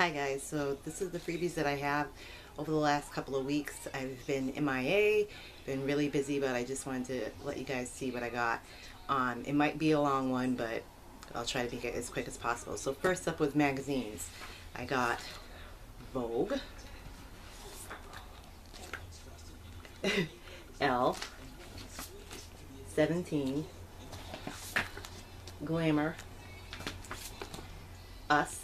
Hi guys, so this is the freebies that I have. Over the last couple of weeks I've been MIA, been really busy, but I just wanted to let you guys see what I got. It might be a long one, but I'll try to make it as quick as possible. So first up with magazines, I got Vogue, Elle, 17, Glamour, Us,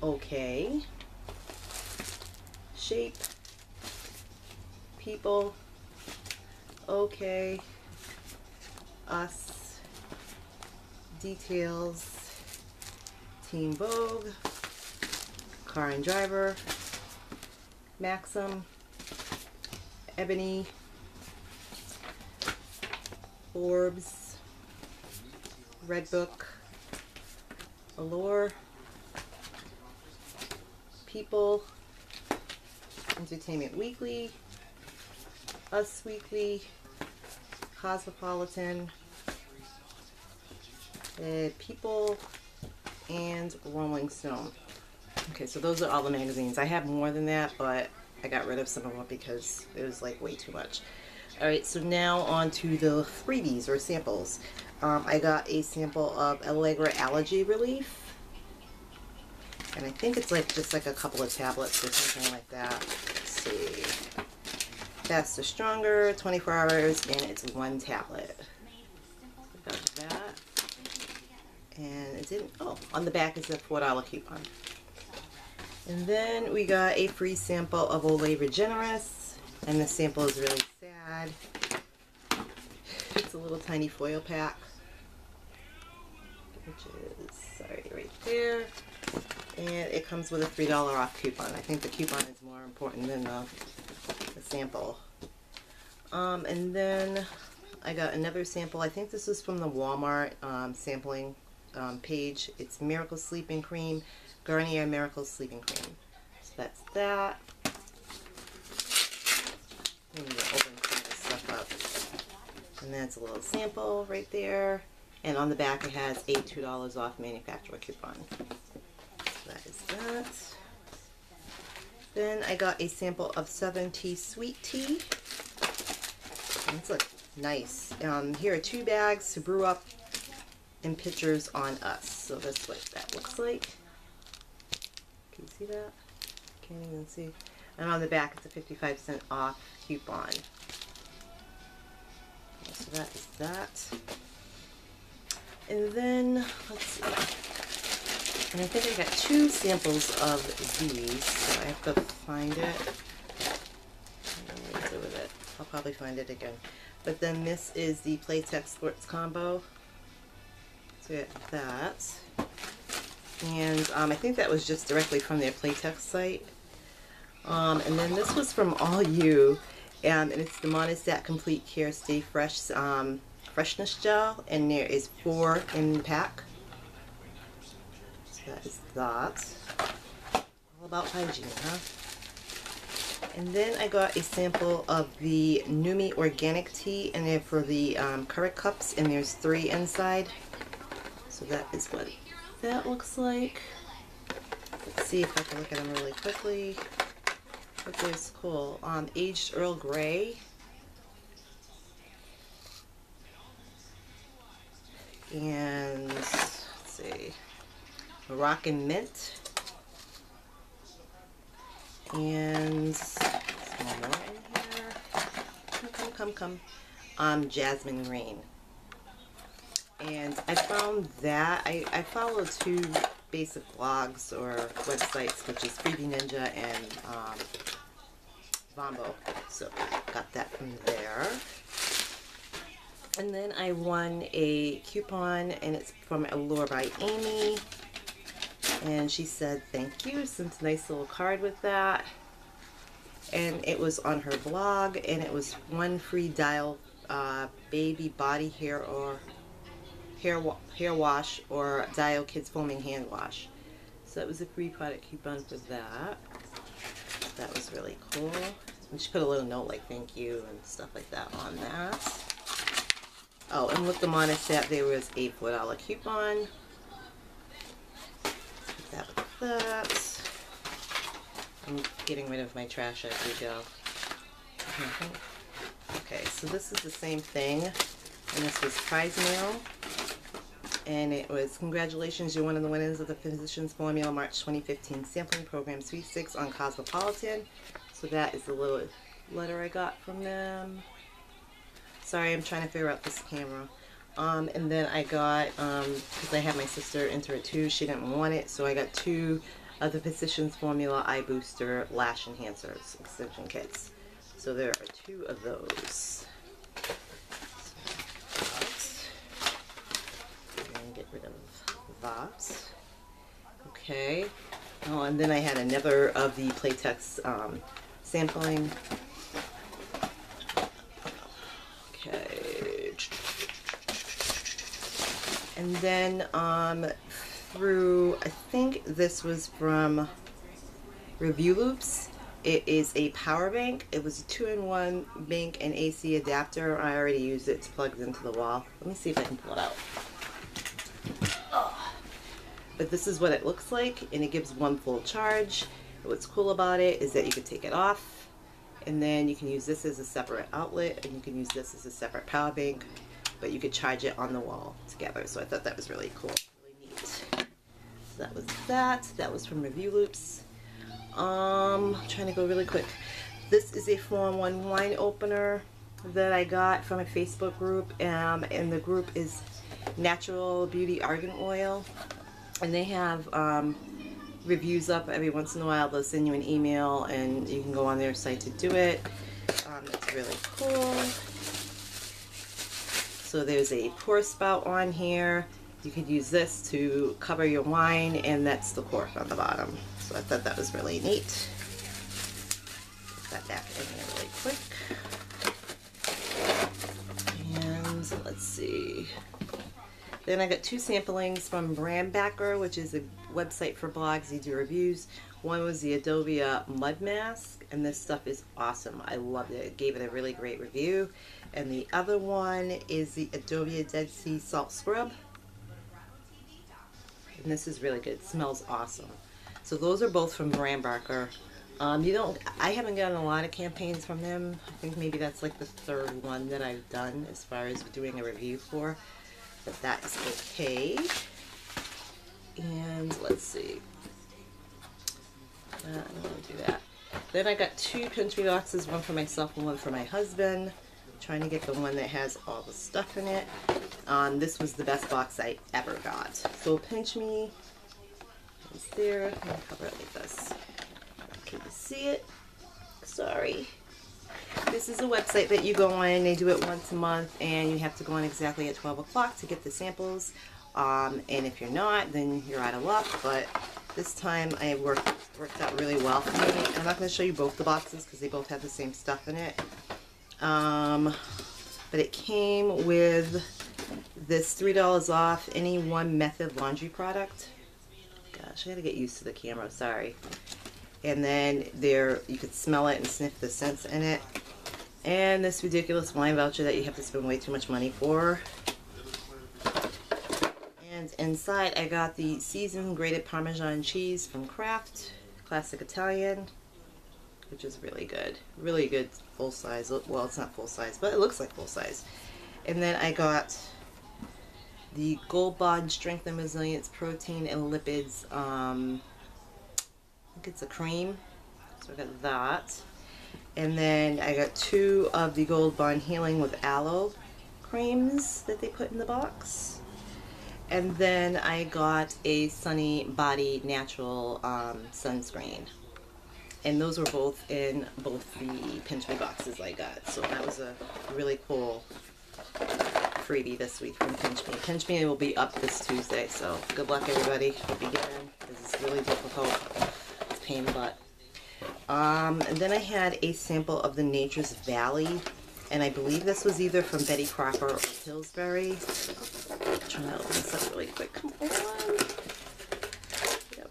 OK, Shape, People, OK, Us, Details, Teen Vogue, Car and Driver, Maxim, Ebony, Forbes, Redbook, Allure, People, Entertainment Weekly, Us Weekly, Cosmopolitan, People, and Rolling Stone. Okay, so those are all the magazines. I have more than that, but I got rid of some of them because it was like way too much. Alright, so now on to the freebies or samples. I got a sample of Allegra Allergy Relief. And I think it's like just like a couple of tablets or something like that. Let's see. Faster, stronger, 24 hours, and it's one tablet. Got that. And it didn't, oh, on the back is a $4 coupon. And then we got a free sample of Olay Regenerist, and this sample is really sad. It's a little tiny foil pack, which is, sorry, right there. And it comes with a $3 off coupon. I think the coupon is more important than the sample. And then I got another sample. I think this is from the Walmart sampling page. It's Miracle Sleeping Cream. Garnier Miracle Sleeping Cream. So that's that. I'm going to open some of this stuff up. And that's a little sample right there. And on the back it has a $2 off manufacturer coupon. So that is that. Then I got a sample of Southern Tea Sweet Tea. And this looks nice. Here are two bags to brew up in pitchers on us. So that's what that looks like. Can you see that? Can't even see. And on the back, it's a 55-cent off coupon. So that is that. And then, let's see. And I think I got two samples of these, so I have to find it. I don't know what to do with it. I'll probably find it again. But then this is the Playtex Sports Combo. So we got that. And I think that was just directly from their Playtex site. And then this was from All You, and it's the Monistat Complete Care Stay Fresh Freshness Gel, and there is 4 in the pack. So that is that. All about hygiene, huh? And then I got a sample of the Numi Organic Tea, and they're for the currant cups, and there's 3 inside. So that is what that looks like. Let's see if I can look at them really quickly. That is cool. Aged Earl Grey. And let's see. Moroccan Mint. And some more in here. Come. Jasmine Green. And I found that, I follow 2 basic blogs or websites, which is Freebie Ninja and Vonbeau. So I got that from there. And then I won a coupon, and it's from Allure by Amy. And she said thank you, sent a nice little card with that. And it was on her blog, and it was 1 free Dial baby body hair or hair wash or Dial Kids Foaming Hand Wash. So that was a free product coupon for that. That was really cool. And she put a little note like thank you and stuff like that on that. Oh, and with the Monistat there was a $4 coupon. that. I'm getting rid of my trash as we go. Okay, so this is the same thing, and this was prize mail, and it was, congratulations, you're one of the winners of the Physicians Formula March 2015 Sampling Program Sweet 6 on Cosmopolitan. So that is the little letter I got from them. Sorry, I'm trying to figure out this camera. And then I got, because I had my sister enter it too, she didn't want it, so I got two of the Physicians Formula Eye Booster Lash Enhancers extension kits. So there are two of those. And get rid of that. Okay. Oh, and then I had another of the Playtex sampling. Okay. And then through, I think this was from Review Loops. It is a power bank. It was a 2-in-1 bank and AC adapter. I already used it. It's plugged into the wall. Let me see if I can pull it out. Oh. But this is what it looks like, and it gives one full charge. What's cool about it is that you can take it off, and then you can use this as a separate outlet, and you can use this as a separate power bank, but you could charge it on the wall together. So I thought that was really cool. Really neat. So that was that. That was from Review Loops. I'm trying to go really quick. This is a 4-in-1 wine opener that I got from a Facebook group, and the group is Natural Beauty Argan Oil, and they have reviews up every once in a while. They'll send you an email and you can go on their site to do it. It's really cool. So there's a pour spout on here. You could use this to cover your wine, and that's the cork on the bottom. So I thought that was really neat. Put that back in here really quick. And let's see. Then I got two samplings from Brandbacker, which is a website for blogs. You do reviews. One was the Adobe Mud Mask, and this stuff is awesome. I loved it. It gave it a really great review. And the other one is the Adobe Dead Sea Salt Scrub. And this is really good. It smells awesome. So those are both from Brandbacker. I haven't gotten a lot of campaigns from them. I think maybe that's like the third one that I've done as far as doing a review for. But that's okay. And let's see. I don't want to do that. Then I got two Pinch Me boxes, one for myself and one for my husband. I'm trying to get the one that has all the stuff in it. This was the best box I ever got. So Pinch Me is there. I'm gonna cover it like this. Can you see it? Sorry. This is a website that you go on. They do it once a month, and you have to go on exactly at 12 o'clock to get the samples. And if you're not, then you're out of luck. But this time I worked out really well for me. I'm not going to show you both the boxes because they both have the same stuff in it. But it came with this $3 off any one Method laundry product. Gosh, I gotta get used to the camera, sorry. And then there, you could smell it and sniff the scents in it. And this ridiculous wine voucher that you have to spend way too much money for. And inside I got the seasoned grated Parmesan cheese from Kraft, classic Italian, which is really good. Really good full size. Well, it's not full size, but it looks like full size. And then I got the Gold Bond Strength and Resilience Protein and Lipids, I think it's a cream, so I got that. And then I got two of the Gold Bond Healing with Aloe creams that they put in the box. And then I got a Sunny Body Natural Sunscreen. And those were both in both the Pinch Me boxes I got. So that was a really cool freebie this week from Pinch Me. Pinch Me will be up this Tuesday, so good luck everybody. Hope you get in. This is really difficult. It's a pain in the butt. And then I had a sample of the Nature's Valley, and I believe this was either from Betty Crocker or Pillsbury. I'm trying to open this up really quick. Come on. Yep.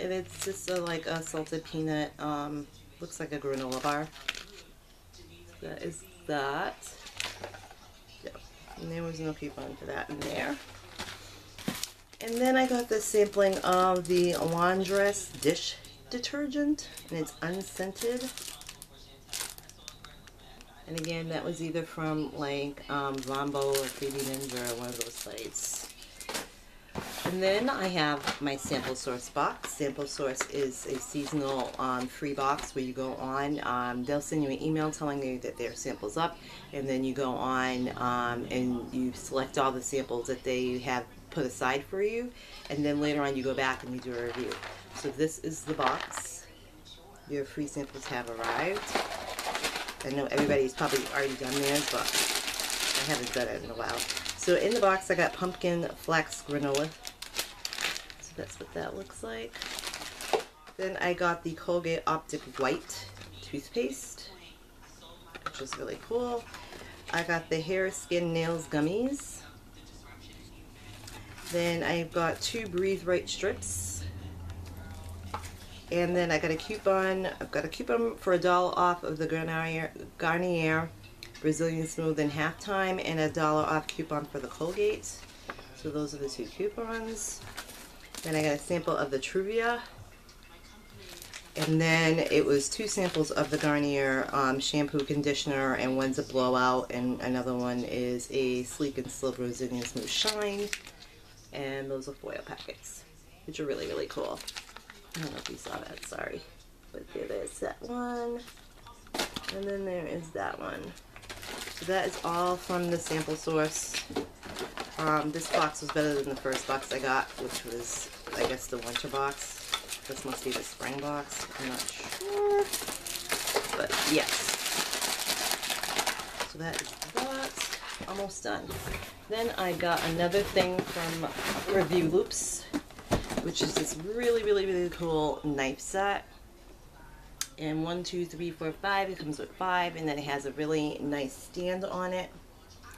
And it's just like a salted peanut. Looks like a granola bar. That is that. And there was no coupon for that in there. And then I got the sampling of the Laundress dish detergent, and it's unscented. And again, that was either from like Vonbeau or Freebie Ninja or one of those sites. And then I have my Sample Source box. Sample Source is a seasonal free box where you go on. They'll send you an email telling you that their sample's up, and then you go on and you select all the samples that they have put aside for you, and then later on you go back and you do a review. So this is the box. Your free samples have arrived. I know everybody's probably already done theirs, but I haven't done it in a while. So in the box I got pumpkin flax granola. So that's what that looks like. Then I got the Colgate Optic White toothpaste, which is really cool. I got the hair, skin, nails gummies. Then I've got two Breathe Right strips. And then I got a coupon. I've got a coupon for $1 off of the Garnier Brazilian Smooth in Halftime, and $1 off coupon for the Colgate. So those are the two coupons. Then I got a sample of the Truvia. And then it was two samples of the Garnier shampoo, conditioner, and one's a blowout, and another one is a sleek and slow Brazilian Smooth shine. And those are foil packets, which are really, really cool. I don't know if you saw that, sorry. But there's that one. And then there is that one. So that is all from the Sample Source. This box was better than the first box I got, which was, I guess, the winter box. This must be the spring box. I'm not sure. But yes. So that is that. Almost done. Then I got another thing from Review Loops, which is this really, really, really cool knife set. And 1, 2, 3, 4, 5, it comes with 5, and then it has a really nice stand on it.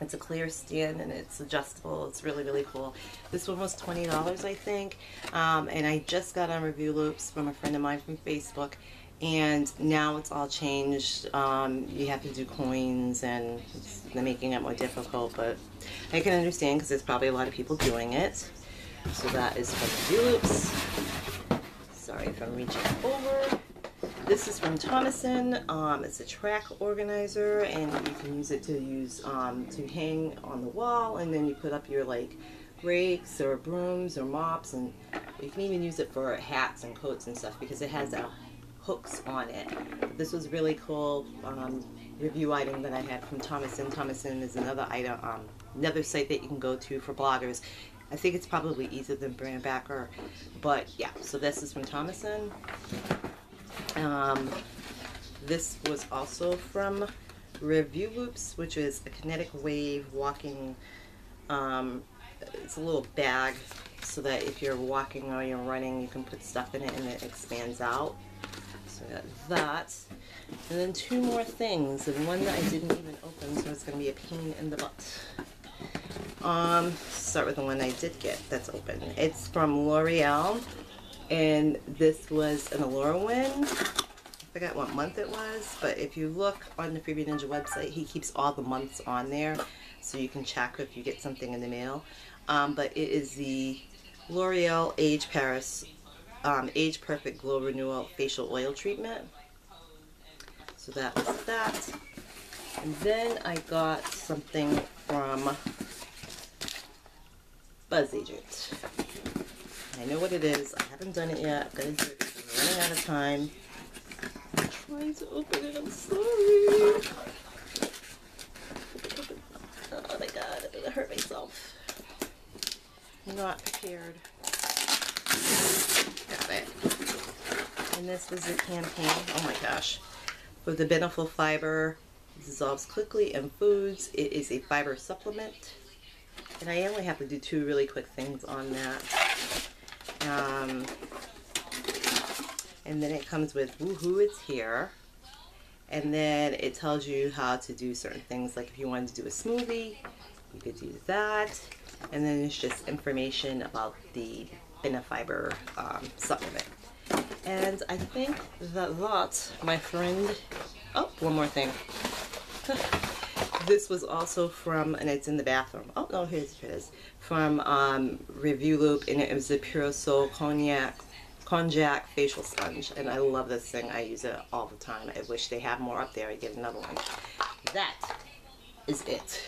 It's a clear stand and it's adjustable. It's really, really cool. This one was $20, I think. And I just got on Review Loops from a friend of mine from Facebook, and now it's all changed. You have to do coins and they're making it more difficult, but I can understand because there's probably a lot of people doing it. So that is from Review Loops. Sorry if I'm reaching over. This is from Tomoson. It's a track organizer, and you can use it to hang on the wall, and then you put up your like rakes or brooms or mops, and you can even use it for hats and coats and stuff because it has hooks on it. But this was really cool review item that I had from Tomoson. Tomoson is another item, another site that you can go to for bloggers. I think it's probably easier than Brandbacker, but yeah. So this is from Tomoson. This was also from Review Loops, which is a kinetic wave walking. It's a little bag so that if you're walking or you're running, you can put stuff in it and it expands out. So I got that, and then two more things, and one that I didn't even open, so it's going to be a pain in the butt. Start with the one I did get that's open. It's from L'Oreal, and this was an Allure win. I forgot what month it was, but if you look on the Freebie Ninja website, he keeps all the months on there, so you can check if you get something in the mail. But it is the L'Oreal Age Paris Age Perfect Glow Renewal Facial Oil Treatment. So that was that. And then I got something from Buzz Agent. I know what it is. I haven't done it yet. I'm gonna do it. I'm running out of time. I'm trying to open it. I'm sorry. Oh my god, I'm gonna hurt myself. I'm not prepared. Got it. And this was the campaign. Oh my gosh. For the Benefiber, it dissolves quickly in foods. It is a fiber supplement. And I only have to do two really quick things on that. And then it comes with woohoo, it's here. And then it tells you how to do certain things. Like if you wanted to do a smoothie, you could do that. And then it's just information about the Benefiber supplement. And I think that my friend... Oh, one more thing. This was also from, and it's in the bathroom. Oh, no, here it is. From Review Loop, and it was the Pure Sol Konjac Facial Sponge. And I love this thing. I use it all the time. I wish they had more up there. I'd get another one. That is it.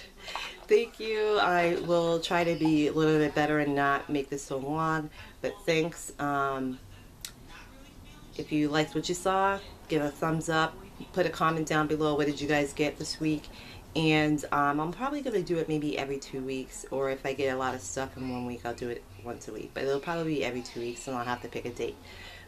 Thank you. I will try to be a little bit better and not make this so long. But thanks. If you liked what you saw, give a thumbs up. Put a comment down below. What did you guys get this week? And I'm probably going to do it maybe every 2 weeks, or if I get a lot of stuff in 1 week, I'll do it once a week. But it'll probably be every 2 weeks, and I'll have to pick a date.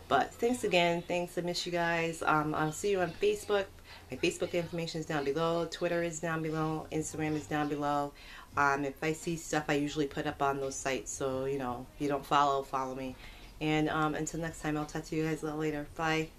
But thanks again. Thanks. I miss you guys. I'll see you on Facebook. My Facebook information is down below. Twitter is down below. Instagram is down below. If I see stuff, I usually put up on those sites. So, you know, if you don't follow, follow me. And until next time, I'll talk to you guys a little later. Bye.